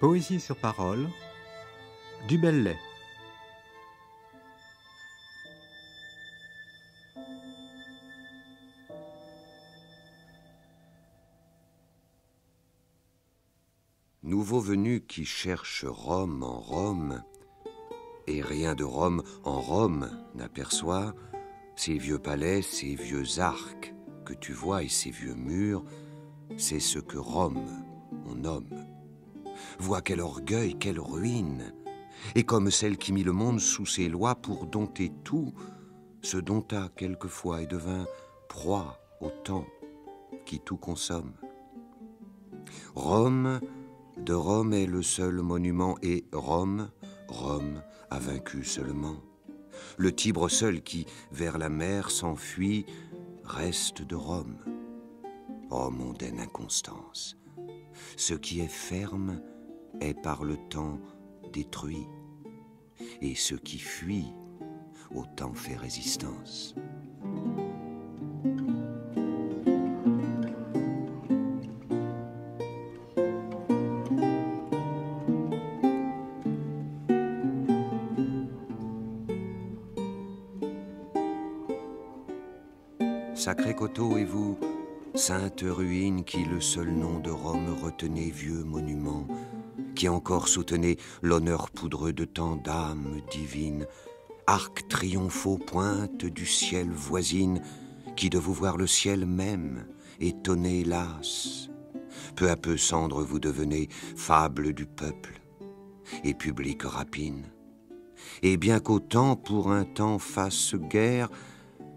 Poésie sur parole, du Bellay. Nouveau venu qui cherche Rome en Rome, et rien de Rome en Rome n'aperçoit, ces vieux palais, ces vieux arcs que tu vois et ces vieux murs, c'est ce que Rome, on nomme. Vois quel orgueil, quelle ruine! Et comme celle qui mit le monde sous ses lois pour dompter tout, se dompta quelquefois et devint proie au temps qui tout consomme. Rome, de Rome est le seul monument, et Rome, Rome a vaincu seulement. Le Tibre seul qui, vers la mer, s'enfuit, reste de Rome. Oh, mondaine inconstance! Ce qui est ferme est par le temps détruit, et ce qui fuit au temps fait résistance. Sacré coteau, et vous, sainte ruine qui le seul nom de Rome retenait, vieux monument, qui encore soutenait l'honneur poudreux de tant d'âmes divines, arc triomphaux, pointe du ciel voisine, qui de vous voir le ciel même étonné, las, peu à peu cendre vous devenez, fable du peuple et publique rapine. Et bien qu'autant pour un temps fasse guerre,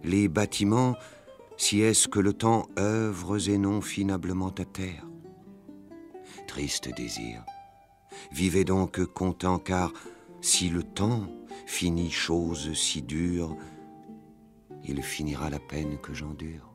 les bâtiments, si est-ce que le temps œuvres et non finablement à terre. Triste désir, vivez donc content, car si le temps finit chose si dure, il finira la peine que j'endure.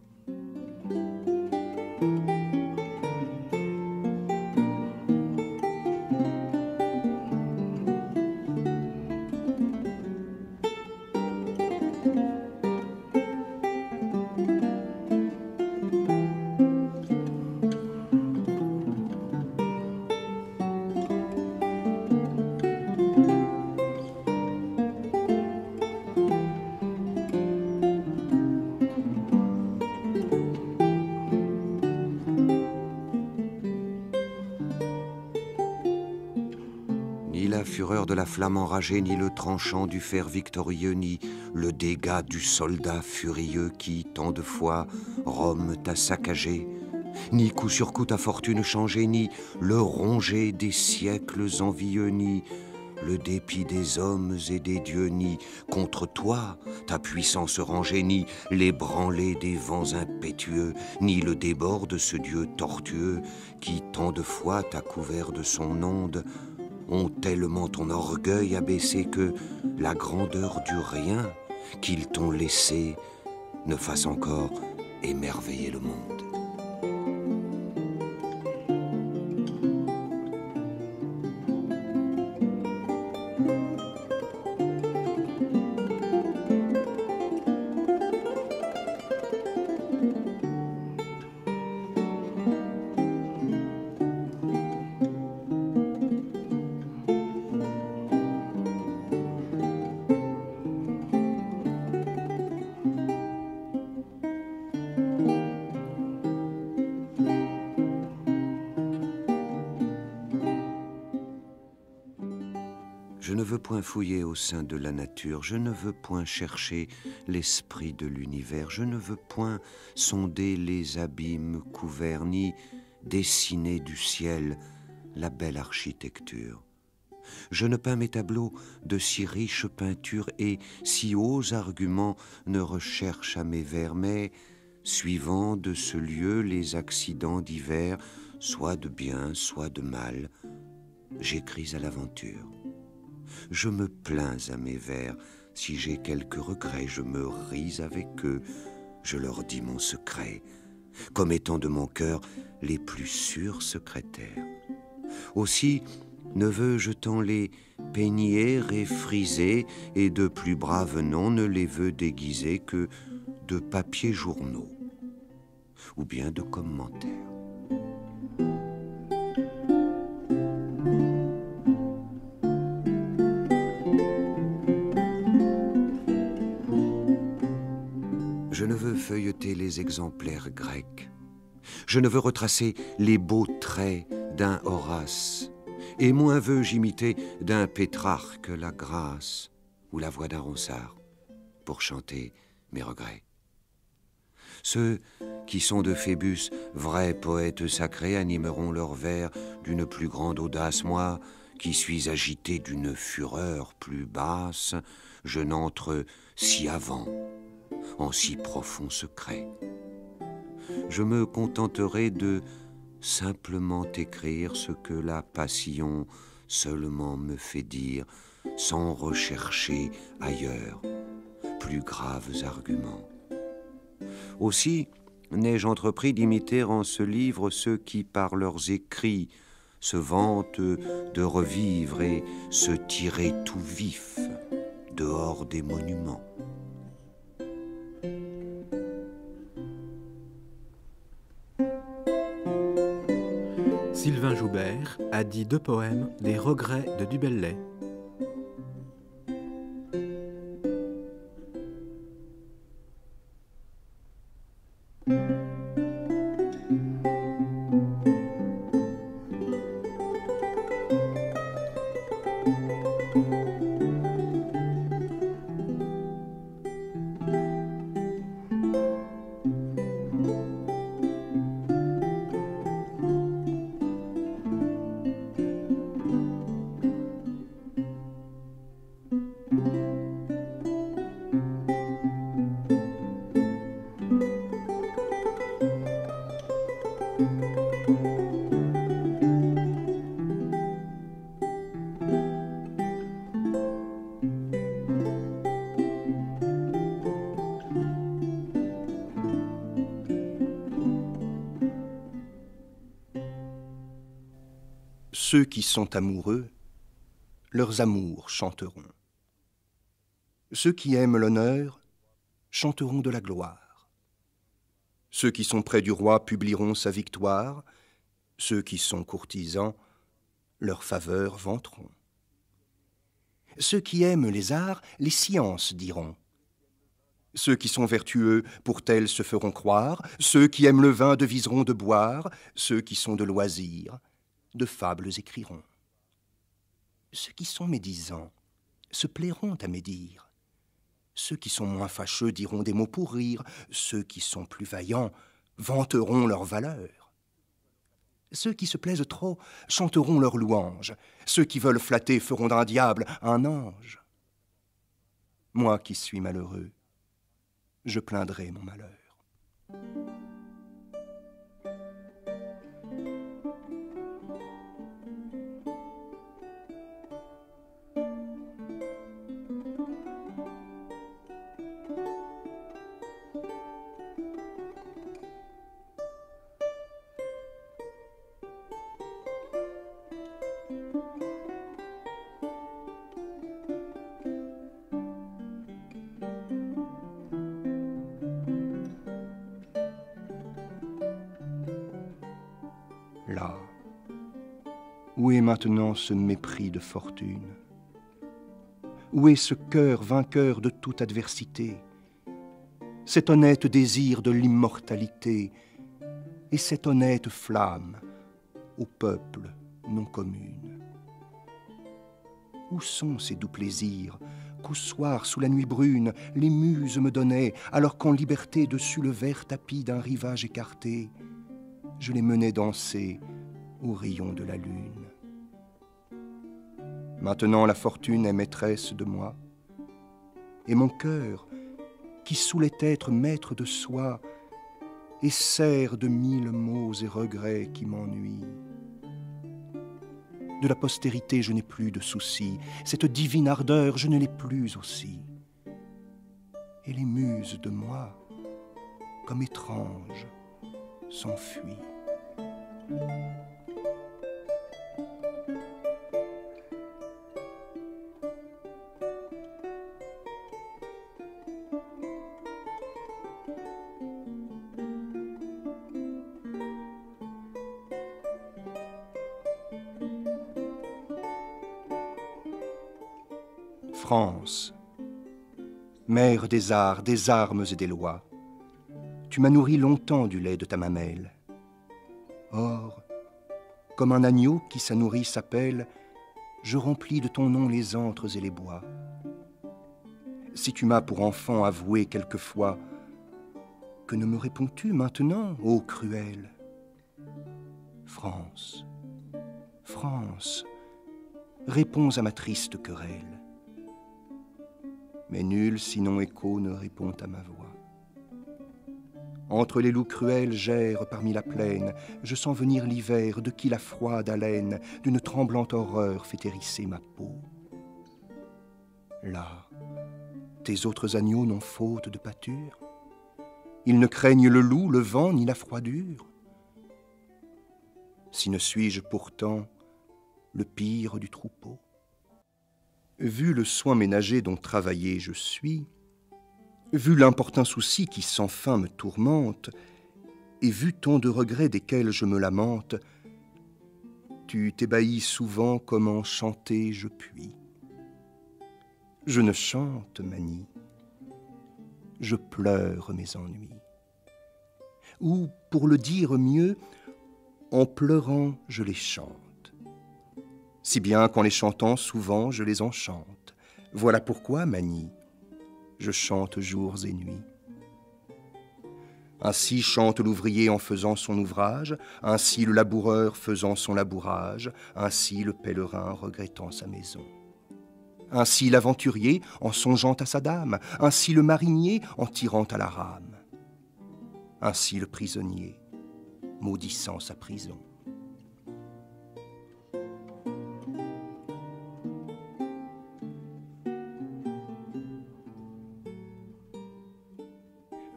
De la flamme enragée, ni le tranchant du fer victorieux, ni le dégât du soldat furieux qui, tant de fois, Rome t'a saccagé, ni coup sur coup ta fortune changée, ni le rongé des siècles envieux, ni le dépit des hommes et des dieux, ni contre toi ta puissance rangée, ni l'ébranlé des vents impétueux, ni le débord de ce dieu tortueux qui, tant de fois, t'a couvert de son onde, ont tellement ton orgueil abaissé que la grandeur du rien qu'ils t'ont laissé ne fasse encore émerveiller le monde. Je ne veux point fouiller au sein de la nature, je ne veux point chercher l'esprit de l'univers, je ne veux point sonder les abîmes couverts, ni dessiner du ciel la belle architecture. Je ne peins mes tableaux de si riches peintures et si hauts arguments ne recherche à mes vers, mais, suivant de ce lieu les accidents divers, soit de bien, soit de mal, j'écris à l'aventure. Je me plains à mes vers, si j'ai quelques regrets, je me ris avec eux, je leur dis mon secret, comme étant de mon cœur les plus sûrs secrétaires. Aussi, neveu, je t'en les peigner et friser, et de plus braves noms ne les veux déguiser que de papiers journaux ou bien de commentaires. feuilleter les exemplaires grecs. Je ne veux retracer les beaux traits d'un Horace, et moins veux-je imiter d'un Pétrarque la grâce ou la voix d'un Ronsard pour chanter mes regrets. Ceux qui sont de Phébus, vrais poètes sacrés, animeront leurs vers d'une plus grande audace. Moi, qui suis agité d'une fureur plus basse, je n'entre si avant en si profond secret. Je me contenterai de simplement écrire ce que la passion seulement me fait dire, sans rechercher ailleurs plus graves arguments. Aussi n'ai-je entrepris d'imiter en ce livre ceux qui, par leurs écrits, se vantent de revivre et se tirer tout vif dehors des monuments. Sylvain Joubert a dit 2 poèmes des regrets de du Bellay. Ceux qui sont amoureux, leurs amours chanteront. Ceux qui aiment l'honneur chanteront de la gloire. Ceux qui sont près du roi publieront sa victoire. Ceux qui sont courtisans, leurs faveurs vanteront. Ceux qui aiment les arts, les sciences diront. Ceux qui sont vertueux, pour tels se feront croire. Ceux qui aiment le vin deviseront de boire. Ceux qui sont de loisirs, de fables écriront. Ceux qui sont médisants se plairont à médire. Ceux qui sont moins fâcheux diront des mots pour rire. Ceux qui sont plus vaillants vanteront leur valeur. Ceux qui se plaisent trop chanteront leurs louanges. Ceux qui veulent flatter feront d'un diable un ange. Moi qui suis malheureux, je plaindrai mon malheur. Là, où est maintenant ce mépris de fortune? Où est ce cœur vainqueur de toute adversité? Cet honnête désir de l'immortalité et cette honnête flamme au peuple non commune? Où sont ces doux plaisirs qu'au soir, sous la nuit brune, les muses me donnaient, alors qu'en liberté, dessus le vert tapis d'un rivage écarté, je les menais danser aux rayons de la lune. Maintenant la fortune est maîtresse de moi, et mon cœur, qui saoulait être maître de soi, est serre de 1000 maux et regrets qui m'ennuient. De la postérité je n'ai plus de soucis, cette divine ardeur je ne l'ai plus aussi. Et les muses de moi, comme étranges, s'enfuit. France, mère des arts, des armes et des lois, tu m'as nourri longtemps du lait de ta mamelle. Or, comme un agneau qui sa nourrice s'appelle, je remplis de ton nom les antres et les bois. Si tu m'as pour enfant avoué quelquefois, que ne me réponds-tu maintenant, ô cruel? France, France, réponds à ma triste querelle. Mais nul sinon écho ne répond à ma voix. Entre les loups cruels j'erre parmi la plaine, je sens venir l'hiver de qui la froide haleine d'une tremblante horreur fait hérisser ma peau. Là, tes autres agneaux n'ont faute de pâture, ils ne craignent le loup, le vent, ni la froidure. Si ne suis-je pourtant le pire du troupeau? Vu le soin ménager dont travaillé je suis, vu l'importun souci qui sans fin me tourmente, et vu tant de regrets desquels je me lamente, tu t'ébahis souvent comment chanter je puis. Je ne chante, Magny, je pleure mes ennuis. Ou, pour le dire mieux, en pleurant je les chante. Si bien qu'en les chantant souvent je les enchante. Voilà pourquoi, Magny, je chante jours et nuits. Ainsi chante l'ouvrier en faisant son ouvrage, ainsi le laboureur faisant son labourage, ainsi le pèlerin regrettant sa maison. Ainsi l'aventurier en songeant à sa dame, ainsi le marinier en tirant à la rame. Ainsi le prisonnier maudissant sa prison.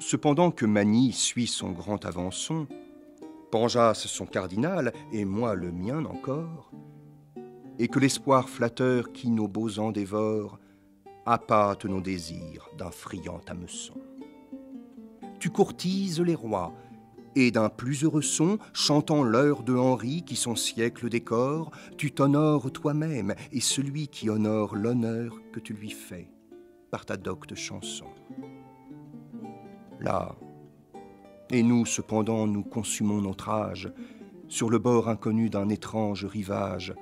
Cependant que Magny suit son grand Avançon, Panjas son cardinal, et moi le mien encore, et que l'espoir flatteur qui nos beaux ans dévore appâte nos désirs d'un friand hameçon. Tu courtises les rois, et d'un plus heureux son, chantant l'heure de Henri qui son siècle décore, tu t'honores toi-même et celui qui honore l'honneur que tu lui fais par ta docte chanson. Là, et nous cependant nous consumons notre âge sur le bord inconnu d'un étrange rivage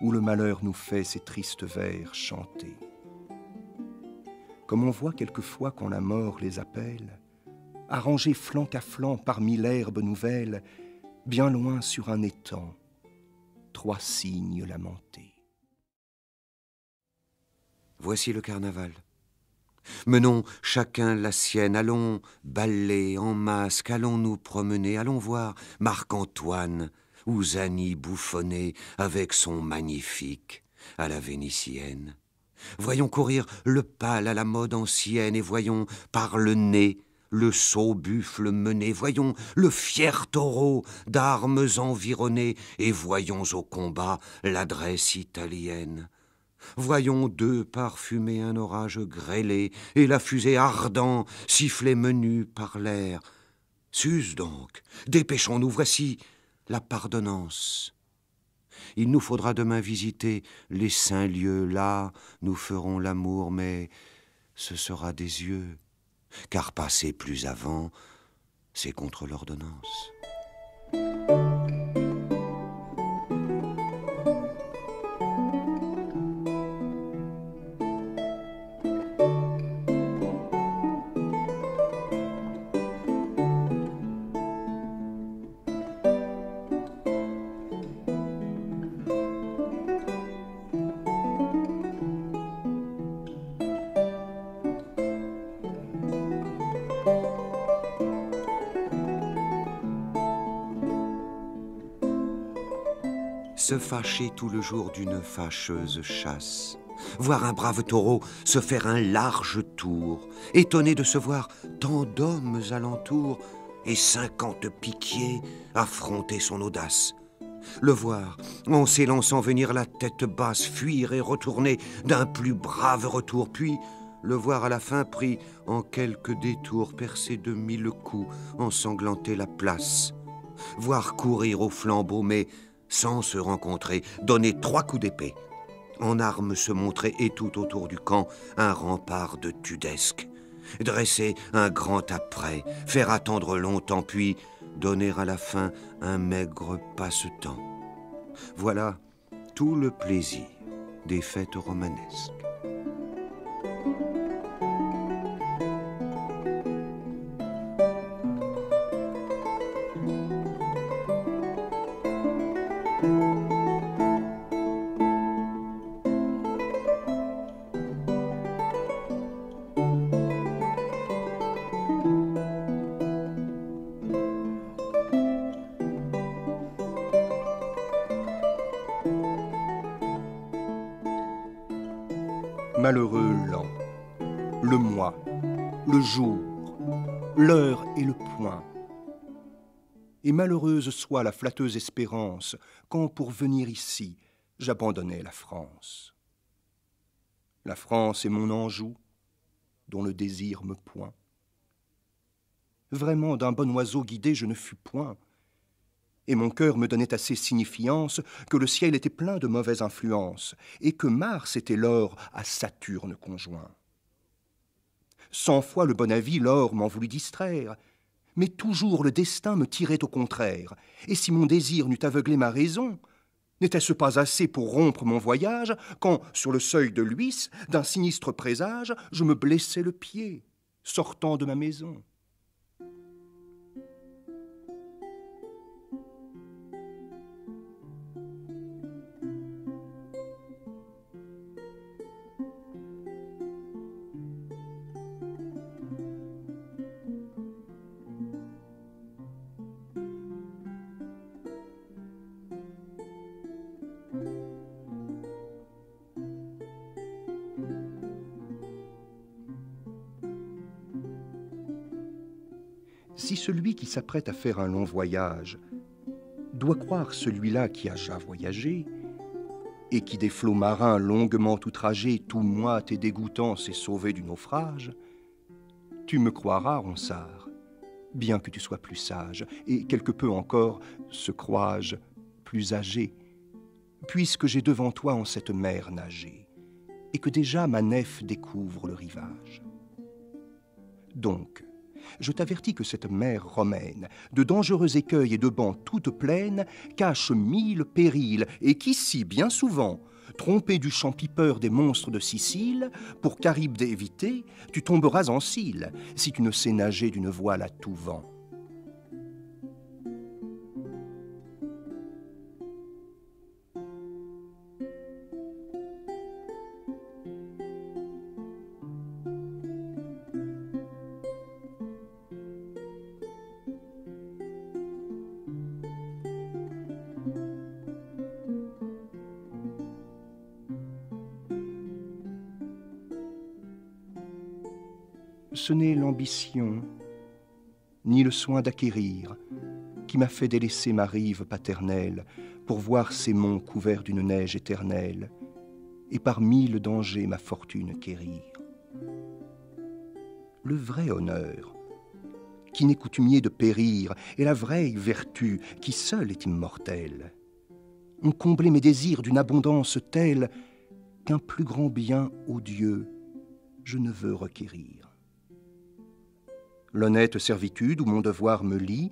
où le malheur nous fait ses tristes vers chanter. Comme on voit quelquefois quand la mort les appelle, arrangés flanc à flanc parmi l'herbe nouvelle, bien loin sur un étang, trois cygnes lamentés. Voici le carnaval. Menons chacun la sienne, allons baller en masque, allons nous promener, allons voir Marc-Antoine ou Zanni bouffonner avec son magnifique à la vénitienne. Voyons courir le pâle à la mode ancienne et voyons par le nez le sot buffle mené, voyons le fier taureau d'armes environné et voyons au combat l'adresse italienne. Voyons deux parfumer un orage grêlé, et la fusée ardent siffler menu par l'air. S'use donc, dépêchons-nous, voici la pardonnance. Il nous faudra demain visiter les saints lieux, là nous ferons l'amour, mais ce sera des yeux, car passer plus avant, c'est contre l'ordonnance. Se fâcher tout le jour d'une fâcheuse chasse, voir un brave taureau se faire un large tour, étonné de se voir tant d'hommes alentour et 50 piquiers affronter son audace. Le voir, en s'élançant venir la tête basse, fuir et retourner d'un plus brave retour, puis le voir à la fin pris en quelques détours, percé de 1000 coups, ensanglanter la place. Voir courir au flambeau, mais sans se rencontrer, donner 3 coups d'épée, en armes se montrer et tout autour du camp un rempart de tudesque. dresser un grand apprêt, faire attendre longtemps, puis donner à la fin un maigre passe-temps. Voilà tout le plaisir des fêtes romanesques. Malheureux l'an, le mois, le jour, l'heure et le point. Et malheureuse soit la flatteuse espérance quand, pour venir ici, j'abandonnais la France. La France est mon Anjou, dont le désir me point. Vraiment, d'un bon oiseau guidé, je ne fus point. Et mon cœur me donnait assez signifiance que le ciel était plein de mauvaises influences et que Mars était l'or à Saturne conjoint. 100 fois le bon avis, l'or m'en voulut distraire, mais toujours le destin me tirait au contraire. Et si mon désir n'eût aveuglé ma raison, n'était-ce pas assez pour rompre mon voyage quand, sur le seuil de l'Ulysse, d'un sinistre présage, je me blessais le pied, sortant de ma maison ? Si celui qui s'apprête à faire un long voyage doit croire celui-là qui a déjà voyagé et qui des flots marins longuement outragés, tout moite et dégoûtant, s'est sauvé du naufrage, tu me croiras, Ronsard, bien que tu sois plus sage et quelque peu encore, se crois-je, plus âgé, puisque j'ai devant toi en cette mer nagé et que déjà ma nef découvre le rivage. Donc, je t'avertis que cette mer romaine, de dangereux écueils et de bancs toutes pleines, cache 1000 périls, et qu'ici, bien souvent, trompé du chant pipeur des monstres de Sicile, pour Charybde éviter, tu tomberas en cile, si tu ne sais nager d'une voile à tout vent. Ce n'est l'ambition, ni le soin d'acquérir, qui m'a fait délaisser ma rive paternelle pour voir ces monts couverts d'une neige éternelle, et par 1000 dangers ma fortune quérir. Le vrai honneur, qui n'est coutumier de périr, et la vraie vertu, qui seule est immortelle, ont comblé mes désirs d'une abondance telle qu'un plus grand bien, ô Dieu, je ne veux requérir. L'honnête servitude où mon devoir me lie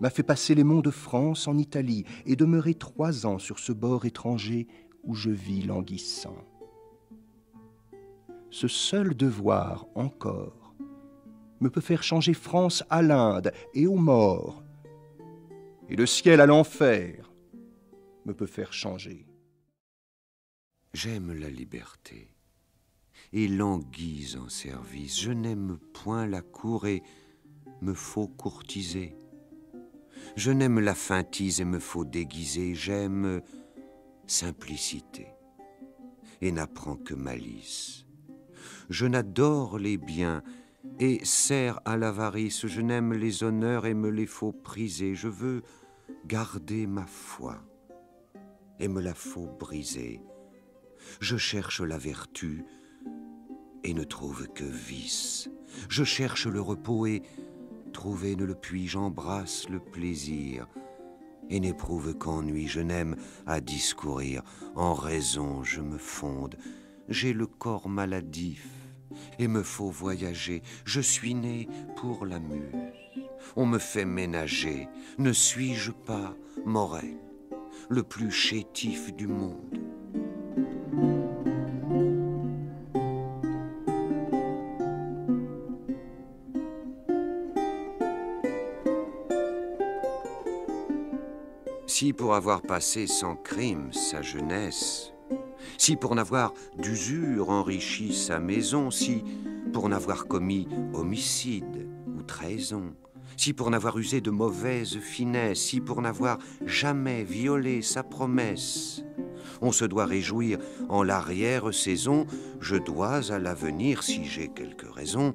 m'a fait passer les monts de France en Italie et demeurer 3 ans sur ce bord étranger où je vis languissant. Ce seul devoir encore me peut faire changer France à l'Inde et aux morts, et le ciel à l'enfer me peut faire changer. J'aime la liberté et languis en service. Je n'aime point la cour et me faut courtiser. Je n'aime la feintise et me faut déguiser. J'aime simplicité et n'apprends que malice. Je n'adore les biens et sers à l'avarice. Je n'aime les honneurs et me les faut priser. Je veux garder ma foi et me la faut briser. Je cherche la vertu et ne trouve que vice. Je cherche le repos et, trouver ne le puis, j'embrasse le plaisir et n'éprouve qu'ennui. Je n'aime à discourir, en raison je me fonde. J'ai le corps maladif et me faut voyager. Je suis né pour la muse. On me fait ménager. Ne suis-je pas Morel, le plus chétif du monde? Si pour avoir passé sans crime sa jeunesse, si pour n'avoir d'usure enrichi sa maison, si pour n'avoir commis homicide ou trahison, si pour n'avoir usé de mauvaise finesse, si pour n'avoir jamais violé sa promesse, on se doit réjouir en l'arrière-saison, je dois à l'avenir, si j'ai quelque raison,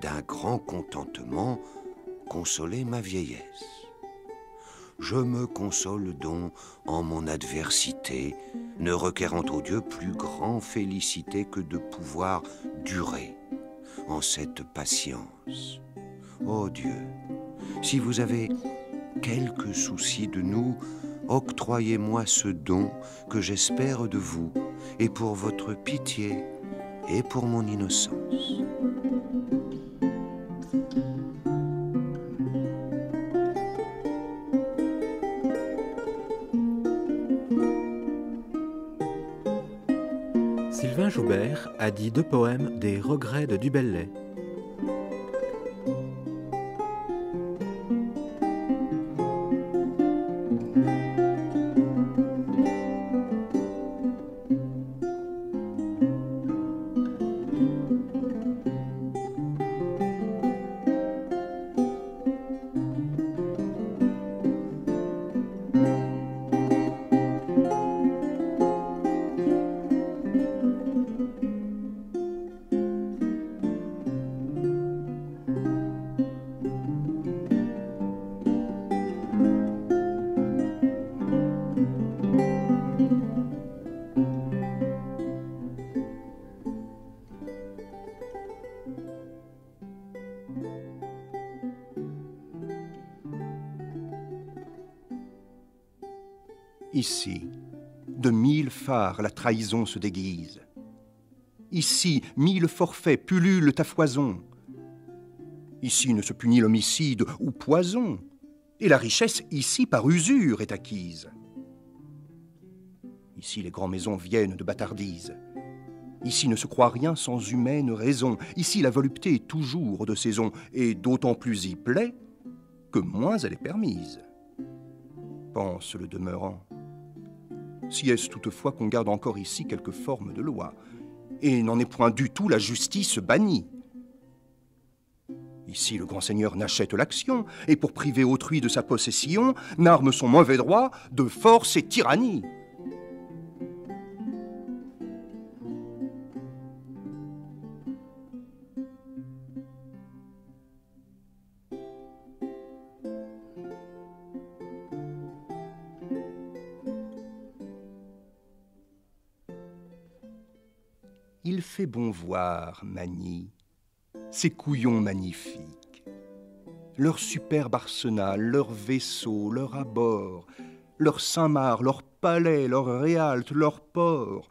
d'un grand contentement consoler ma vieillesse. Je me console donc en mon adversité, ne requérant au Dieu plus grande félicité que de pouvoir durer en cette patience. Ô Dieu, si vous avez quelque souci de nous, octroyez-moi ce don que j'espère de vous, et pour votre pitié et pour mon innocence. Sylvain Joubert a dit 2 poèmes des Regrets de du Bellay. Ici, de 1000 phares la trahison se déguise. Ici, 1000 forfaits pullulent à foison. Ici ne se punit l'homicide ou poison, et la richesse ici par usure est acquise. Ici les grandes maisons viennent de bâtardises. Ici ne se croit rien sans humaine raison. Ici la volupté est toujours de saison, et d'autant plus y plaît que moins elle est permise. Pense le demeurant. Si est-ce toutefois qu'on garde encore ici quelque forme de loi, et n'en est point du tout la justice bannie. Ici le grand seigneur n'achète l'action, et pour priver autrui de sa possession, n'arme son mauvais droit de force et tyrannie. Il fait bon voir, Magny, ces couillons magnifiques, leur superbe arsenal, leur vaisseau, leur abord, leur Saint-Marc, leur palais, leur Rialto, leur port,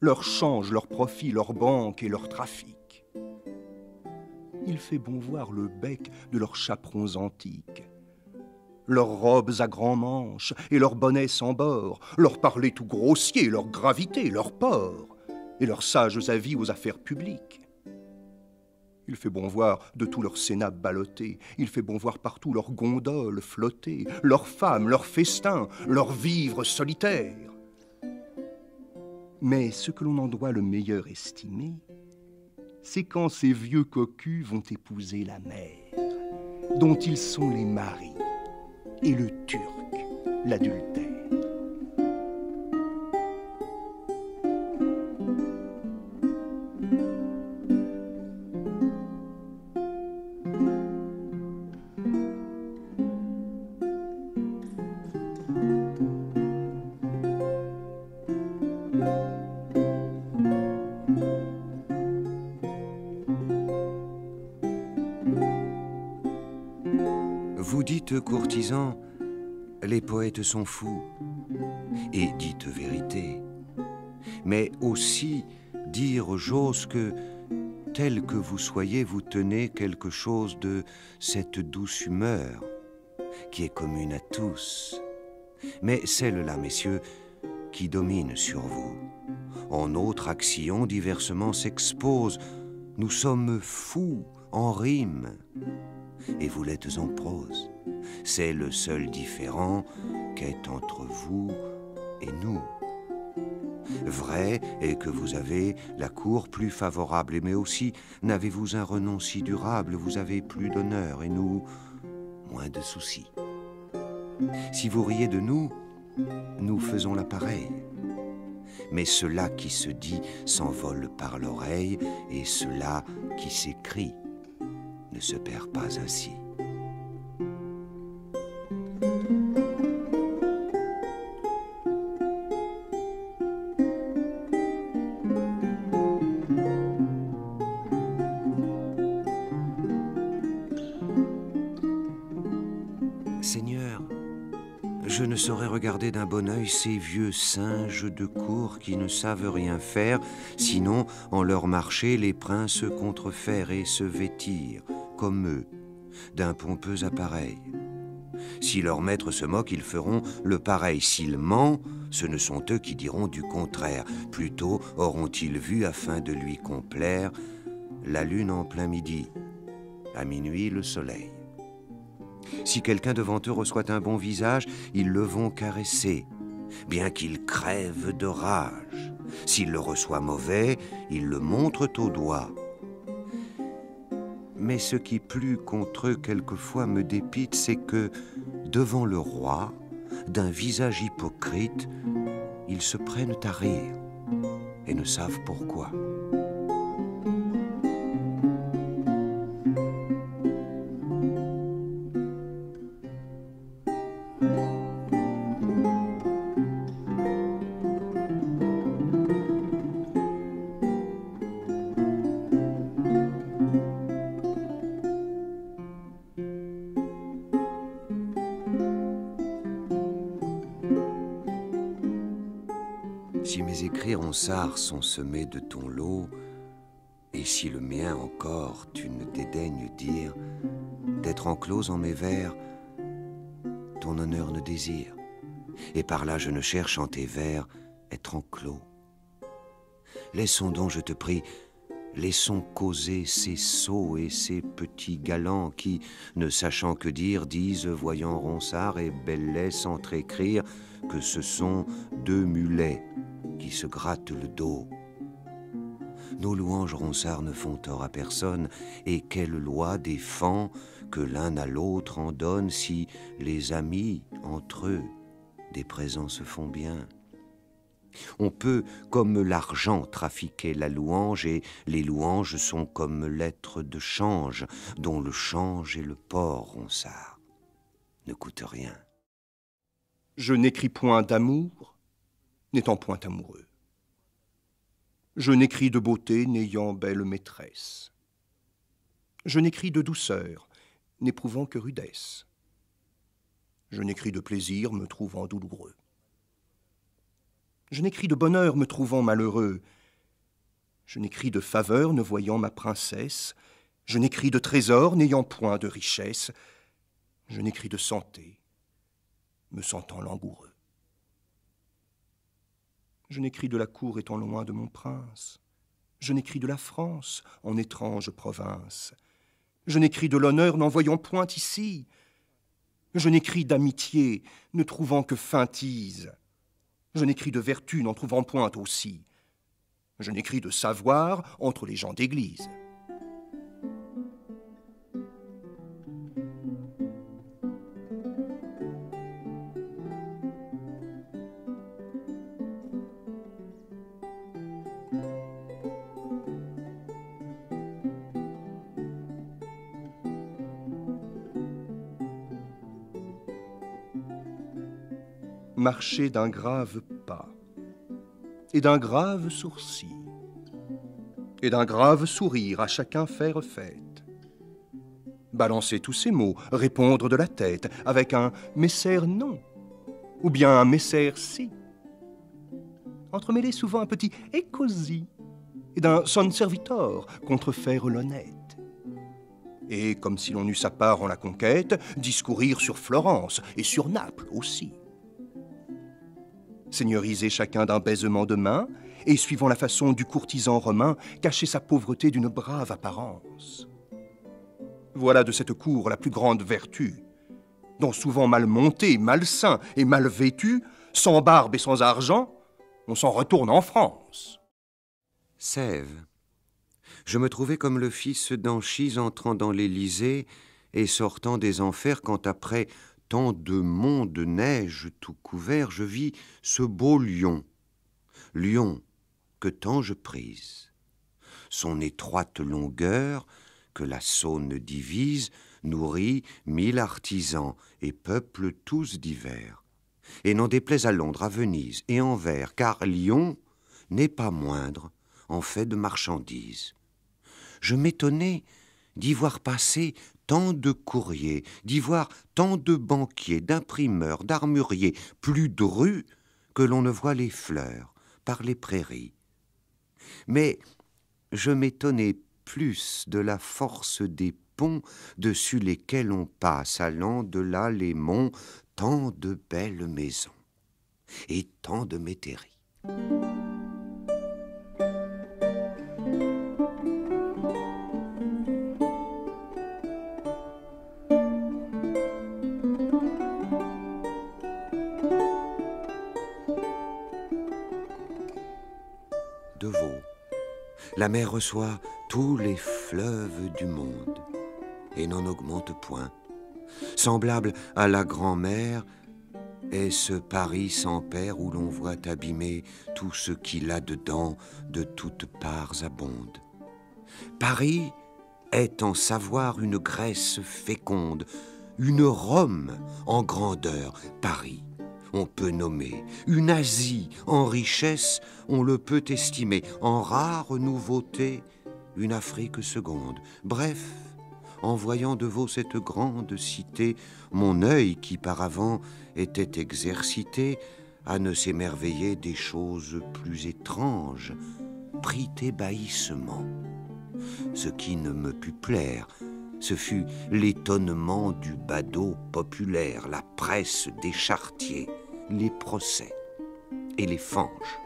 leur change, leur profit, leur banque et leur trafic. Il fait bon voir le bec de leurs chaperons antiques, leurs robes à grands manches et leurs bonnets sans bord, leur parler tout grossier, leur gravité, leur port, et leurs sages avis aux affaires publiques. Il fait bon voir de tout leur sénat balloté, il fait bon voir partout leurs gondoles flottées, leurs femmes, leurs festins, leurs vivres solitaires. Mais ce que l'on en doit le meilleur estimer, c'est quand ces vieux cocus vont épouser la mère, dont ils sont les maris, et le Turc, l'adultère. Vous dites, courtisans, les poètes sont fous, et dites vérité. Mais aussi dire j'ose que tel que vous soyez, vous tenez quelque chose de cette douce humeur qui est commune à tous. Mais celle-là, messieurs, qui domine sur vous, en autre action diversement s'expose. Nous sommes fous en rime, et vous l'êtes en prose. C'est le seul différent qu'est entre vous et nous. Vrai est que vous avez la cour plus favorable, mais aussi n'avez-vous un renom si durable, vous avez plus d'honneur et nous, moins de soucis. Si vous riez de nous, nous faisons la pareille. Mais cela qui se dit s'envole par l'oreille, et cela qui s'écrit ne se perd pas ainsi. Regardez d'un bon œil ces vieux singes de cour qui ne savent rien faire, sinon en leur marché les princes contrefaire et se vêtir, comme eux, d'un pompeux appareil. Si leur maître se moque, ils feront le pareil. S'ils ment, ce ne sont eux qui diront du contraire. Plutôt auront-ils vu, afin de lui complaire, la lune en plein midi, à minuit le soleil. Si quelqu'un devant eux reçoit un bon visage, ils le vont caresser, bien qu'il crève de rage. S'il le reçoit mauvais, ils le montrent au doigt. Mais ce qui plut contre eux quelquefois me dépite, c'est que, devant le roi, d'un visage hypocrite, ils se prennent à rire et ne savent pourquoi. Ronsard sont semés de ton lot, et si le mien encore tu ne dédaignes dire, d'être enclos en mes vers, ton honneur ne désire, et par là je ne cherche en tes vers être enclos. Laissons donc, je te prie, laissons causer ces sots et ces petits galants qui, ne sachant que dire, disent, voyant Ronsard et Bellay s'entre-écrire, que ce sont deux mulets qui se gratte le dos. Nos louanges, Ronsard, ne font tort à personne, et quelle loi défend que l'un à l'autre en donne si les amis, entre eux, des présents se font bien? On peut, comme l'argent, trafiquer la louange, et les louanges sont comme l'être de change, dont le change et le port, Ronsard, ne coûtent rien. Je n'écris point d'amour, n'étant point amoureux. Je n'écris de beauté, n'ayant belle maîtresse. Je n'écris de douceur, n'éprouvant que rudesse. Je n'écris de plaisir, me trouvant douloureux. Je n'écris de bonheur, me trouvant malheureux. Je n'écris de faveur, ne voyant ma princesse. Je n'écris de trésor, n'ayant point de richesse. Je n'écris de santé, me sentant langoureux. Je n'écris de la cour étant loin de mon prince. Je n'écris de la France en étrange province. Je n'écris de l'honneur n'en voyant point ici. Je n'écris d'amitié ne trouvant que feintise. Je n'écris de vertu n'en trouvant point aussi. Je n'écris de savoir entre les gens d'église. Marcher d'un grave pas, et d'un grave sourcil, et d'un grave sourire, à chacun faire fête. Balancer tous ces mots, répondre de la tête, avec un « messer non » ou bien un « messer si ». Entremêler souvent un petit « écosi » et d'un son servitor contrefaire l'honnête. Et, comme si l'on eût sa part en la conquête, discourir sur Florence et sur Naples aussi. Seigneuriser chacun d'un baisement de main, et, suivant la façon du courtisan romain, cacher sa pauvreté d'une brave apparence. Voilà de cette cour la plus grande vertu, dont souvent mal monté, malsain et mal vêtu, sans barbe et sans argent, on s'en retourne en France. Sève. Je me trouvais comme le fils d'Anchise entrant dans l'Élysée et sortant des enfers quand, après tant de monts de neige tout couvert, je vis ce beau lion. Lion que tant je prise. Son étroite longueur, que la Saône divise, nourrit 1000 artisans et peuple tous divers. Et n'en déplaise à Londres, à Venise et Anvers, car Lyon n'est pas moindre en fait de marchandises. Je m'étonnais d'y voir passer tant de courriers, d'y voir tant de banquiers, d'imprimeurs, d'armuriers, plus de rues que l'on ne voit les fleurs par les prairies. Mais je m'étonnais plus de la force des ponts dessus lesquels on passe, allant de là les monts, tant de belles maisons et tant de métairies. La mer reçoit tous les fleuves du monde et n'en augmente point. Semblable à la grand-mère est ce Paris sans pair où l'on voit abîmer tout ce qui là-dedans de toutes parts abonde. Paris est en savoir une Grèce féconde, une Rome en grandeur, Paris. On peut nommer une Asie en richesse, on le peut estimer, en rare nouveauté, une Afrique seconde. Bref, en voyant de vos cette grande cité, mon œil qui par avant était exercité à ne s'émerveiller des choses plus étranges, prit ébahissement. Ce qui ne me put plaire, ce fut l'étonnement du badaud populaire, la presse des charretiers, les procès et les fanges.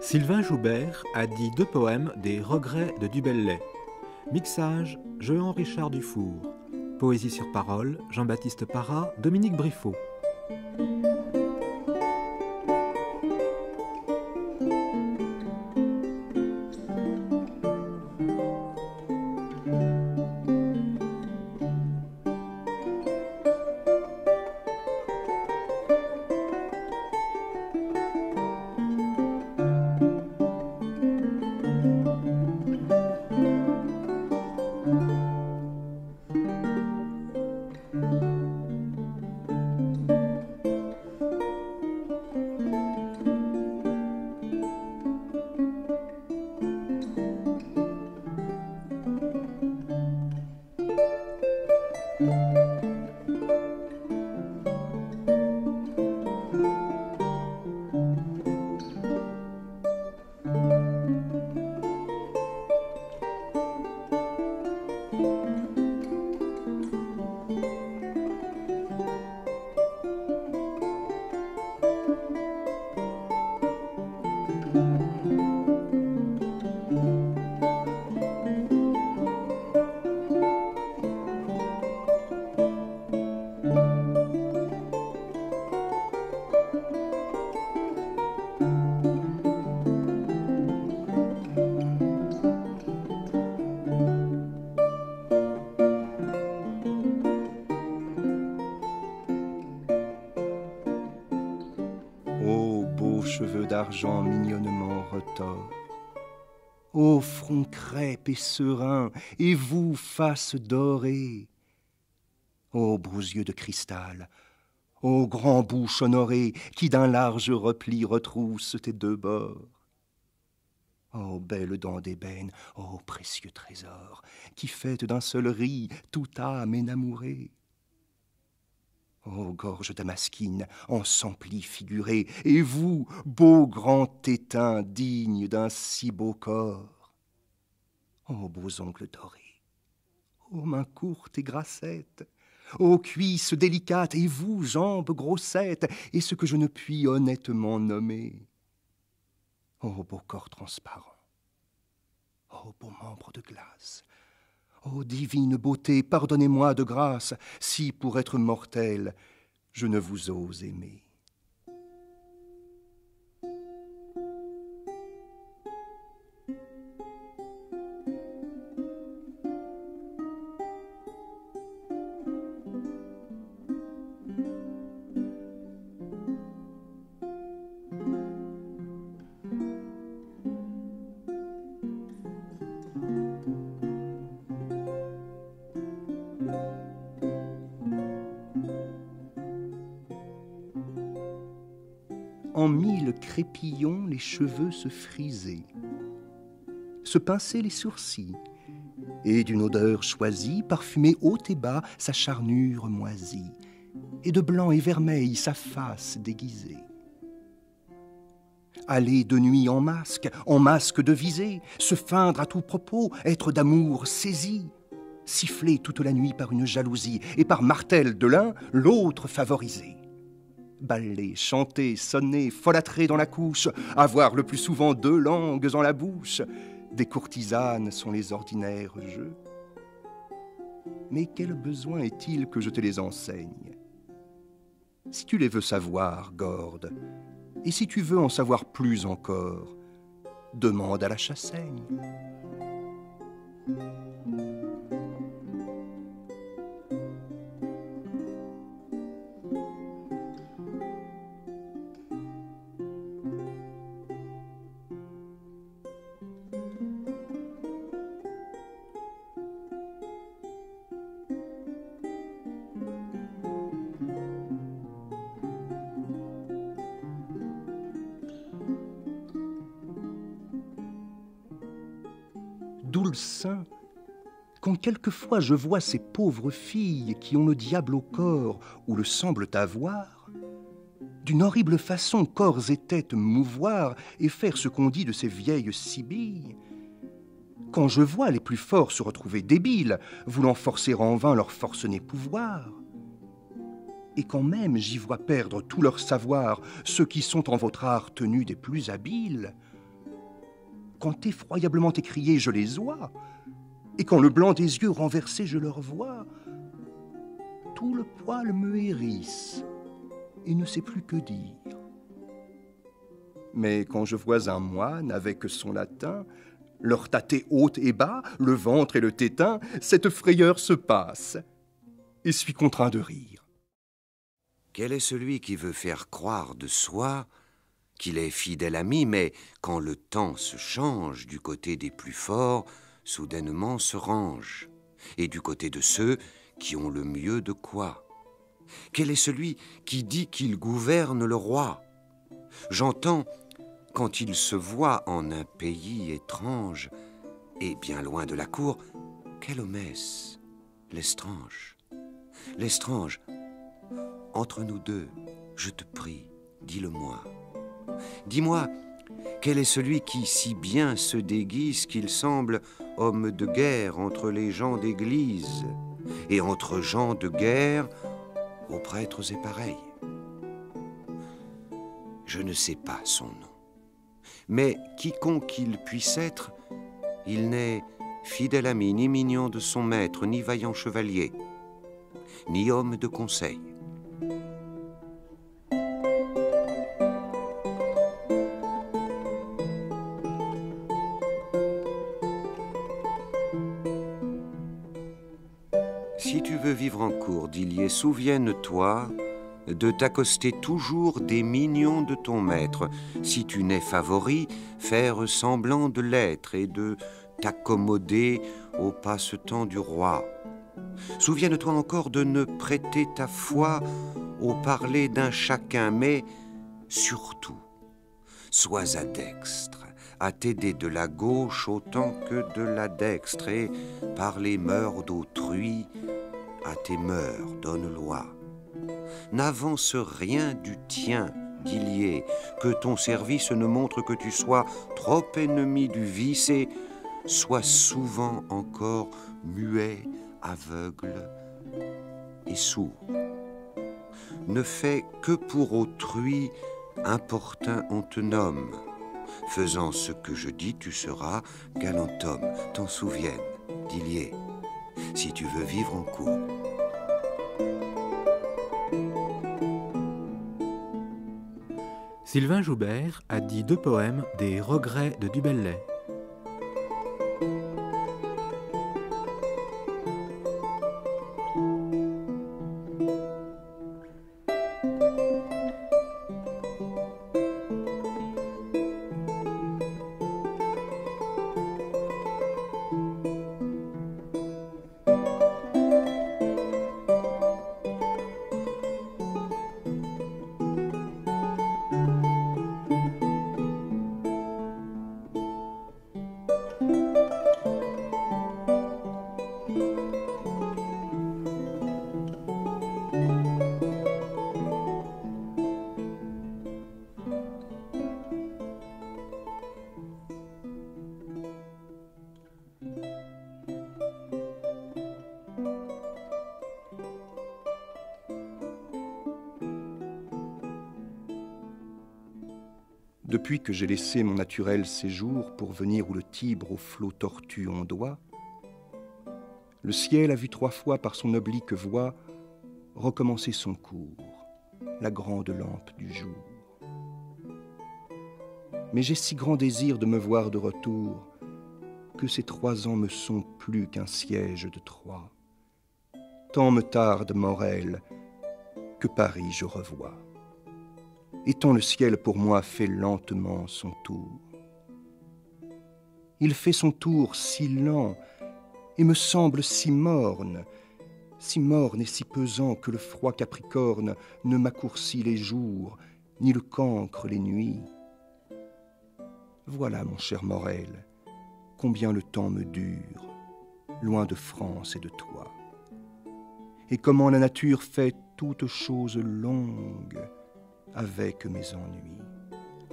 Sylvain Joubert a dit 2 poèmes des Regrets de du Bellay. Mixage, Jean-Richard Dufour. Poésie sur parole, Jean-Baptiste Para, Dominique Briffaut. Argent mignonnement retors. Ô front crêpe et serein, et vous, face dorée, Ô beaux yeux de cristal, ô grand bouche honorée, qui d'un large repli retrousse tes deux bords. Ô belles dents d'ébène, ô précieux trésor, qui faites d'un seul riz toute âme énamourée. Ô gorge damasquine, en s'emplit figurée, et vous, beau grand tétin digne d'un si beau corps. Ô beaux ongles dorés, ô mains courtes et grassettes, ô cuisses délicates, et vous, jambes grossettes, et ce que je ne puis honnêtement nommer. Ô beau corps transparent, ô beau membre de glace, ô divine beauté, pardonnez-moi de grâce, si, pour être mortel, je ne vous ose aimer. En mille crépillons, les cheveux se frisaient, se pinçaient les sourcils, et d'une odeur choisie, parfumait haut et bas sa charnure moisie, et de blanc et vermeil sa face déguisée. Aller de nuit en masque de visée, se feindre à tout propos, être d'amour saisi, siffler toute la nuit par une jalousie, et par martel de l'un, l'autre favorisé. Baller, chanter, sonner, folâtrer dans la couche, avoir le plus souvent deux langues en la bouche, des courtisanes sont les ordinaires jeux. Mais quel besoin est-il que je te les enseigne? Si tu les veux savoir, Gorde, et si tu veux en savoir plus encore, demande à la Chassaigne. Saint, quand quelquefois je vois ces pauvres filles qui ont le diable au corps ou le semblent avoir, d'une horrible façon corps et tête mouvoir et faire ce qu'on dit de ces vieilles sibilles, quand je vois les plus forts se retrouver débiles, voulant forcer en vain leur forcené pouvoir, et quand même j'y vois perdre tout leur savoir ceux qui sont en votre art tenus des plus habiles, quand effroyablement écriés, je les ois, et quand le blanc des yeux renversé, je leur vois, tout le poil me hérisse et ne sais plus que dire. Mais quand je vois un moine avec son latin, leur tâter haute et bas, le ventre et le tétin, cette frayeur se passe, et suis contraint de rire. Quel est celui qui veut faire croire de soi qu'il est fidèle ami, mais quand le temps se change, du côté des plus forts, soudainement se range, et du côté de ceux qui ont le mieux de quoi. Quel est celui qui dit qu'il gouverne le roi? J'entends, quand il se voit en un pays étrange, et bien loin de la cour, quelle homesse, l'estrange, l'estrange, entre nous deux, je te prie, dis-le-moi. Dis-moi, quel est celui qui si bien se déguise qu'il semble homme de guerre entre les gens d'église, et entre gens de guerre aux prêtres est pareil? Je ne sais pas son nom, mais quiconque qu'il puisse être, il n'est fidèle ami, ni mignon de son maître, ni vaillant chevalier, ni homme de conseil. En cours d'Illier, souvienne-toi de t'accoster toujours des mignons de ton maître. Si tu n'es favori, faire semblant de l'être et de t'accommoder au passe-temps du roi. Souvienne-toi encore de ne prêter ta foi au parler d'un chacun, mais surtout, sois adextre, à t'aider de la gauche autant que de la dextre, et par les mœurs d'autrui, à tes mœurs donne loi. N'avance rien du tien, d'Illier, que ton service ne montre que tu sois trop ennemi du vice, et sois souvent encore muet, aveugle et sourd. Ne fais que pour autrui, importun on te nomme. Faisant ce que je dis, tu seras galant homme. T'en souvienne, d'Illier, si tu veux vivre en cour. Sylvain Joubert a dit 2 poèmes des Regrets de du Bellay. Depuis que j'ai laissé mon naturel séjour pour venir où le Tibre aux flots tortus ondoie, le ciel a vu 3 fois par son oblique voie recommencer son cours, la grande lampe du jour. Mais j'ai si grand désir de me voir de retour que ces 3 ans me sont plus qu'un siège de Troie. Tant me tarde Morel que Paris je revois. Et tant le ciel pour moi fait lentement son tour. Il fait son tour si lent et me semble si morne et si pesant que le froid Capricorne ne m'accourcit les jours, ni le cancre les nuits. Voilà, mon cher Morel, combien le temps me dure, loin de France et de toi. Et comment la nature fait toute chose longue, avec mes ennuis.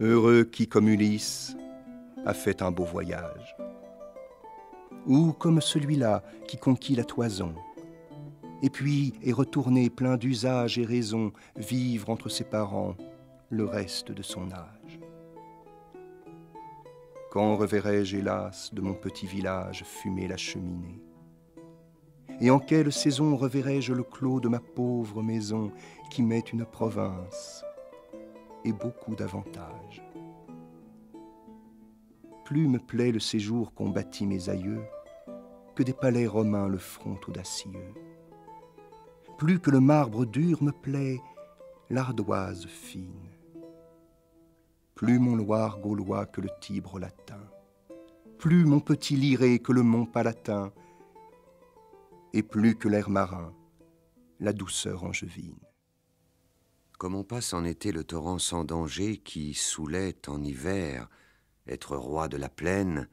Heureux qui, comme Ulysse, a fait un beau voyage, ou comme celui-là qui conquit la toison, et puis est retourné plein d'usage et raison, vivre entre ses parents le reste de son âge. Quand reverrai-je, hélas, de mon petit village fumer la cheminée? Et en quelle saison reverrai-je le clos de ma pauvre maison qui m'est une province et beaucoup d'avantages? Plus me plaît le séjour qu'ont bâti mes aïeux que des palais romains le front audacieux. Plus que le marbre dur me plaît l'ardoise fine, plus mon Loir gaulois que le Tibre latin, plus mon petit Liré que le mont Palatin, et plus que l'air marin, la douceur angevine. Comme on passe en été le torrent sans danger qui soulait en hiver être roi de la plaine,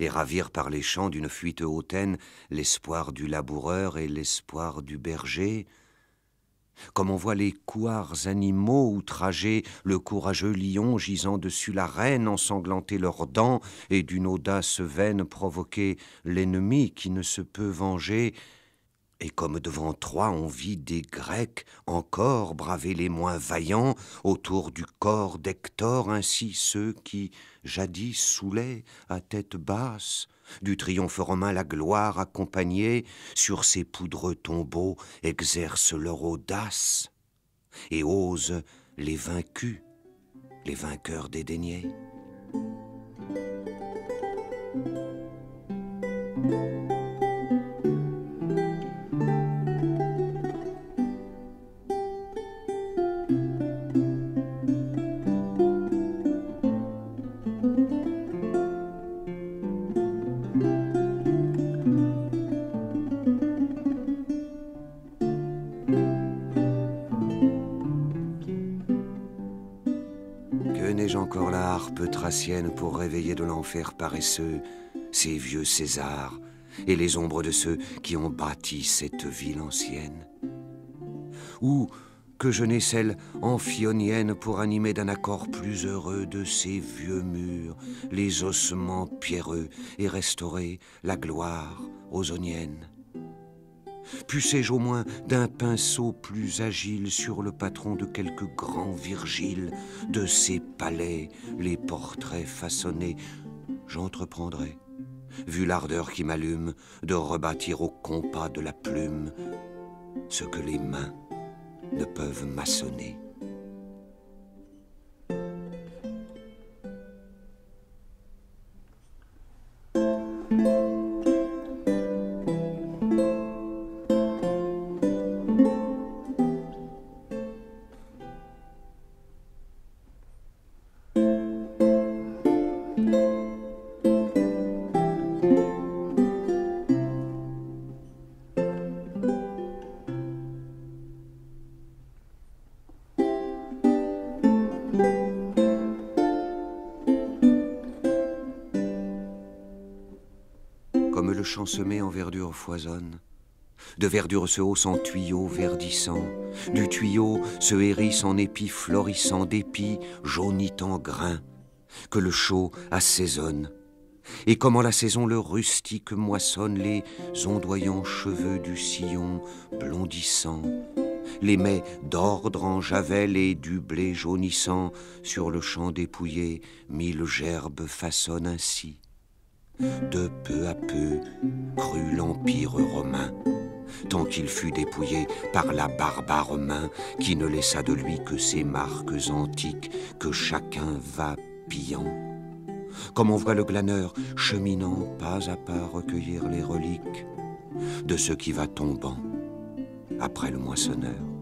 et ravir par les champs d'une fuite hautaine l'espoir du laboureur et l'espoir du berger, comme on voit les couards animaux outragés, le courageux lion gisant dessus la reine ensanglanter leurs dents et d'une audace vaine provoquer l'ennemi qui ne se peut venger, et comme devant Troie on vit des Grecs encore braver les moins vaillants autour du corps d'Hector, ainsi ceux qui jadis saoulaient à tête basse du triomphe romain la gloire accompagnée sur ces poudreux tombeaux exercent leur audace et osent les vaincus, les vainqueurs dédaignés. Encore la harpe thracienne pour réveiller de l'enfer paresseux ces vieux Césars et les ombres de ceux qui ont bâti cette ville ancienne. Ou que je n'ai celle amphionienne pour animer d'un accord plus heureux de ces vieux murs les ossements pierreux et restaurer la gloire ausonienne. Puissais-je au moins d'un pinceau plus agile sur le patron de quelque grand Virgile, de ses palais, les portraits façonnés, j'entreprendrai, vu l'ardeur qui m'allume, de rebâtir au compas de la plume ce que les mains ne peuvent maçonner. Semé en verdure foisonne, de verdure se hausse en tuyaux verdissants, du tuyau se hérisse en épis florissants, d'épis jaunit en grains, que le chaud assaisonne, et comme en la saison le rustique moissonne les ondoyants cheveux du sillon blondissant, les mets d'ordre en javel et du blé jaunissant, sur le champ dépouillé, mille gerbes façonnent ainsi. De peu à peu crut l'empire romain, tant qu'il fut dépouillé par la barbare main qui ne laissa de lui que ses marques antiques que chacun va pillant. Comme on voit le glaneur cheminant pas à pas recueillir les reliques de ce qui va tombant après le moissonneur.